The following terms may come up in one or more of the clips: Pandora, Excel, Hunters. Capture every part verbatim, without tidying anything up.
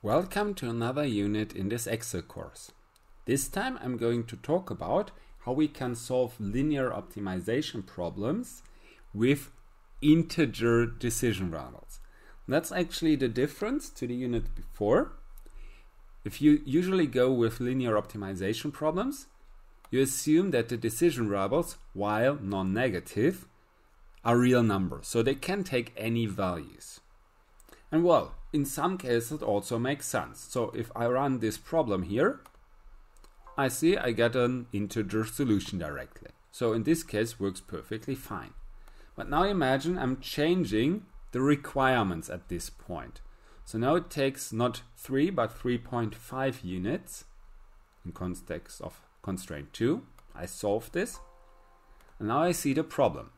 Welcome to another unit in this Excel course. This time I'm going to talk about how we can solve linear optimization problems with integer decision models. That's actually the difference to the unit before. If you usually go with linear optimization problems, you assume that the decision models, while non-negative, are real numbers, so they can take any values. And well, in some cases it also makes sense. So if I run this problem here, I see I get an integer solution directly. So in this case works perfectly fine. But now imagine I'm changing the requirements at this point. So now it takes not three but three point five units in context of constraint two. I solve this and now I see the problem.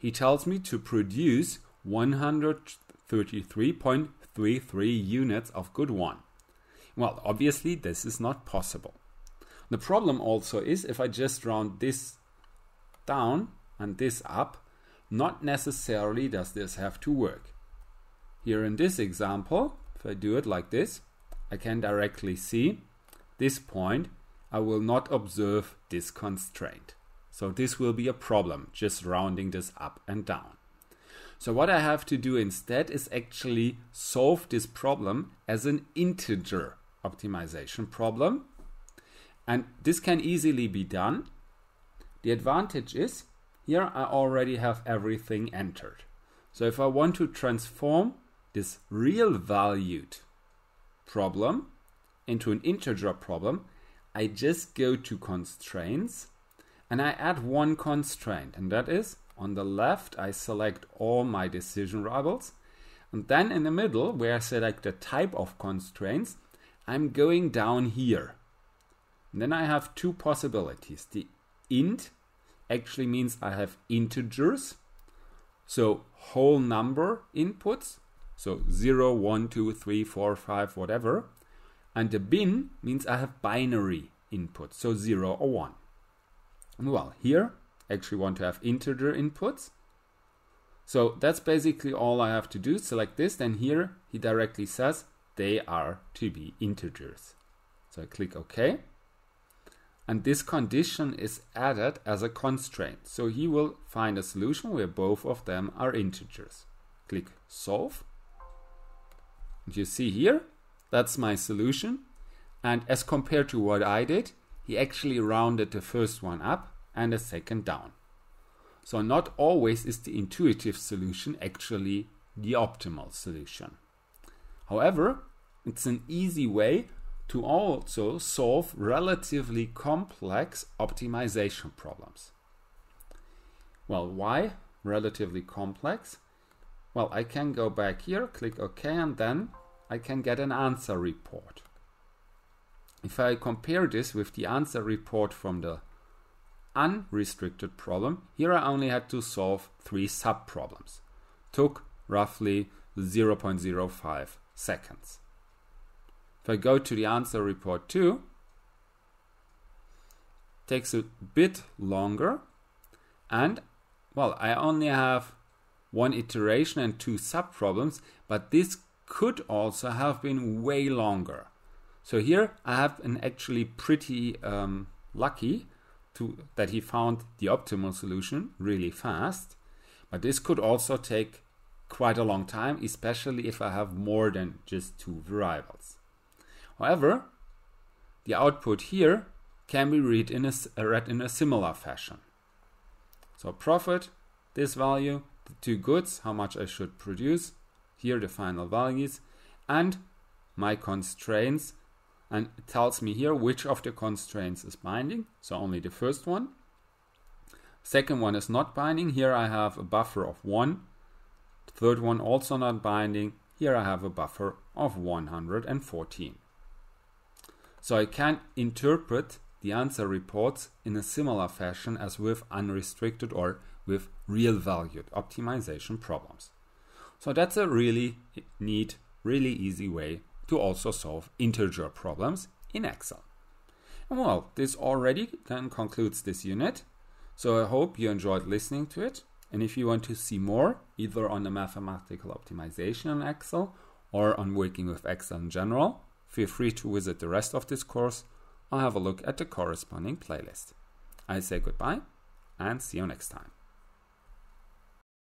He tells me to produce one hundred thirty-three point three three units of good one. Well, obviously this is not possible. The problem also is, if I just round this down and this up, not necessarily does this have to work. Here in this example, if I do it like this, I can directly see this point, I will not observe this constraint. So this will be a problem, just rounding this up and down. So what I have to do instead is actually solve this problem as an integer optimization problem. And this can easily be done. The advantage is, here I already have everything entered. So if I want to transform this real valued problem into an integer problem, I just go to constraints and I add one constraint, and that is, on the left, I select all my decision variables, and then in the middle, where I select the type of constraints, I'm going down here. And then I have two possibilities. The int actually means I have integers, so whole number inputs, so zero, one, two, three, four, five, whatever. And the bin means I have binary inputs, so zero or one. And well, here, actually want to have integer inputs. So that's basically all I have to do. Select this, then here he directly says they are to be integers. So I click OK. And this condition is added as a constraint. So he will find a solution where both of them are integers. Click Solve. And you see here, that's my solution. And as compared to what I did, he actually rounded the first one up and a second down. So not always is the intuitive solution actually the optimal solution. However, it's an easy way to also solve relatively complex optimization problems. Well, why relatively complex? Well, I can go back here, click OK, and then I can get an answer report. If I compare this with the answer report from the unrestricted problem, here I only had to solve three sub-problems. Took roughly zero point zero five seconds. If I go to the answer report two, takes a bit longer, and well, I only have one iteration and two sub-problems, but this could also have been way longer. So here I have been actually pretty um, lucky To, that he found the optimal solution really fast, but this could also take quite a long time, especially if I have more than just two variables. However, the output here can be read in a, read in a similar fashion. So profit, this value, the two goods, how much I should produce, here the final values, and my constraints, and it tells me here which of the constraints is binding, so only the first one. Second one is not binding, here I have a buffer of one. Third one also not binding, here I have a buffer of one hundred fourteen. So I can interpret the answer reports in a similar fashion as with unrestricted or with real-valued optimization problems. So that's a really neat, really easy way to also solve integer problems in Excel. And well, this already then concludes this unit. So I hope you enjoyed listening to it. And if you want to see more, either on the mathematical optimization in Excel or on working with Excel in general, feel free to visit the rest of this course or have a look at the corresponding playlist. I say goodbye and see you next time.